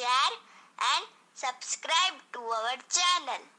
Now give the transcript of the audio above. share and subscribe to our channel.